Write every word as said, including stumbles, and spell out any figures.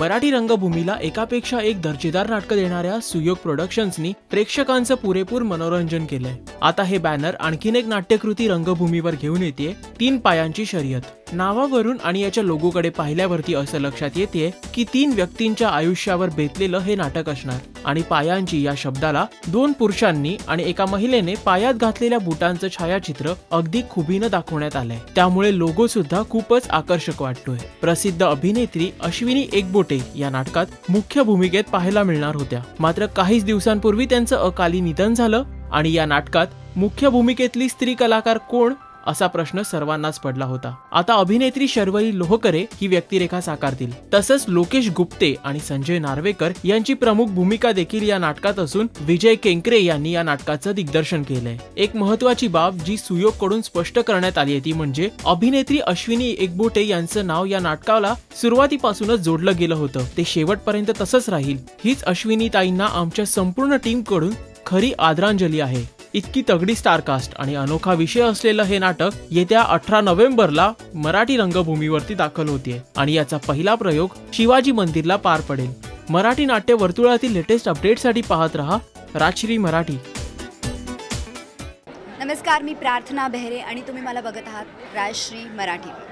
मराठी रंगभूमीला एकापेक्षा एक दर्जेदार नाटक देणाऱ्या सुयोग प्रोडक्शन्सनी प्रेक्षकांचं पुरेपूर मनोरंजन केलंय। आता हे बॅनर आणखीन एक नाट्यकृती रंगभूमीवर घेऊन येते, तीन पायांची शर्यत। नावावरून आणि याच्या लोगोकडे पाहिल्यावरती असं लक्षात येते की तीन व्यक्तींच्या आयुष्यावर बेतलेलं हे नाटक असणार आणि पायांची या शब्दाला दोन पुरुषांनी आणि एका महिलेने पायात घातलेल्या बुटांचं छायाचित्र अगदी खुबीने दाखवण्यात आलंय, त्यामुळे लोगो सुद्धा खूपच आकर्षक वाटतोय। प्रसिद्ध अभिनेत्री अश्विनी एकबोटे या नाटकात मुख्य भूमिकेत पाहायला मिळणार होत्या, मात्र काहीच दिवसांपूर्वी त्यांचं अकाली निधन झालं आणि या नाटकात मुख्य भूमिकेतली स्त्री कलाकार कोण असा प्रश्न सर्वांनाच पडला होता। आता अभिनेत्री शर्वरी लोहकरे ही व्यक्तिरेखा साकारतील, तसंच लोकेश गुप्ते आणि संजय नार्वेकर यांची प्रमुख भूमिका देखील या नाटकात असून विजय केंकरे यांनी या नाटकाचं दिग्दर्शन केलंय। एक महत्त्वाची बाब जी सुयोगकडून स्पष्ट करण्यात आली आहे ती म्हणजे अभिनेत्री अश्विनी एकबोटे यांचं नाव या नाटकाला सुरुवातीपासूनच जोडलं गेलं होतं, ते शेवटपर्यंत तसंच राहील। हीच अश्विनी ताईंना आमच्या संपूर्ण टीमकडून खरी आदरांजली आहे। इतकी तगड़ी स्टारकास्ट आणि अनोखा विषय असलेलं हे नाटक येत्या अठरा नोव्हेंबरला मराठी रंगभूमीवरती दाखल होते आणि याचा पहिला प्रयोग शिवाजी मंदिरला पार पडेल। मराठी नाट्य वर्तुळातील लेटेस्ट अपडेट्ससाठी पाहत रहा राजश्री मराठी। नमस्कार, मी प्रार्थना बेहरे आणि तुम्ही मला बघत आहात राजश्री मराठी।